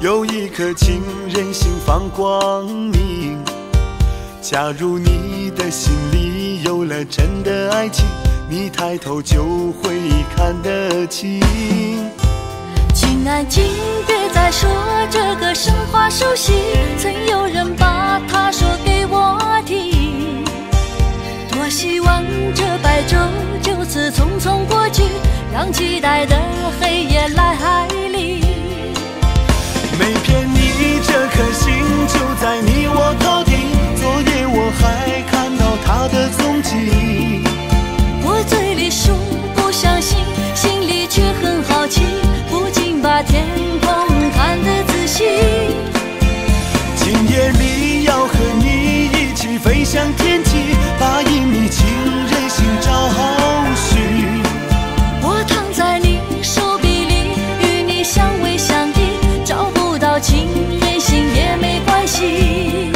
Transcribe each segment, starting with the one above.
有一颗情人心放光明。假如你的心里有了真的爱情，你抬头就会看得清。亲爱情，别再说这个神话熟悉，曾有人把它说给我听。多希望这白昼就此匆匆过去，让期待的黑夜来临。没骗你，这颗心就在你我头顶。昨夜我还看到它的踪迹。我嘴里说不相信，心里却很好奇，不禁把天空看得仔细。今夜里要和你一起飞向天际，把一米情人心找寻。我躺在你手臂里，与你相偎相依，找不到情人心也没关系。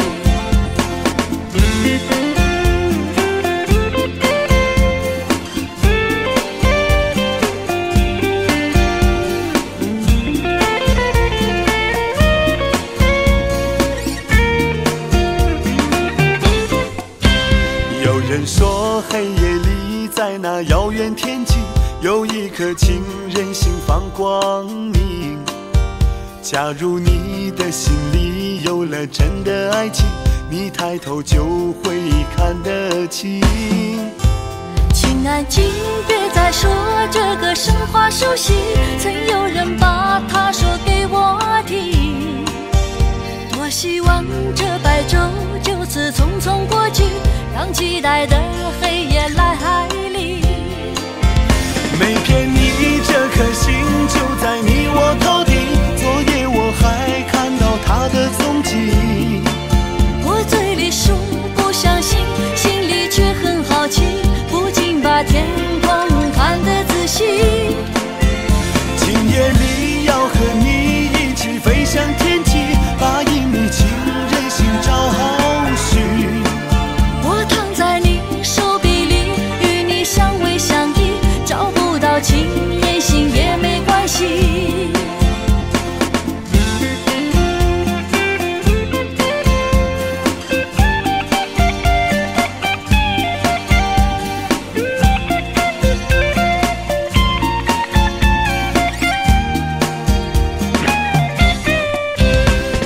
黑夜里，在那遥远天际，有一颗情人心放光明。假如你的心里有了真的爱情，你抬头就会看得清。亲爱情，别再说这个神话熟悉，曾有人把它说给我听。多希望这白昼就此匆匆过去，让期待的黑夜来临。没骗你，这颗心就在你我头顶。昨夜我还看到它的踪迹。我嘴里说不相信，心里却很好奇，不禁把天空看得仔细。今夜里要和你一起飞向天际，把一米情人心找寻。情人心也没关系。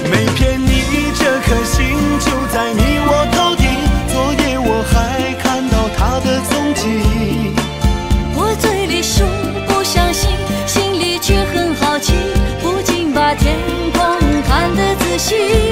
没骗你，这颗心就在你我头顶。昨夜我还看到它的踪迹。我嘴里说不相信，心里却很好奇，不禁把天空看得仔细。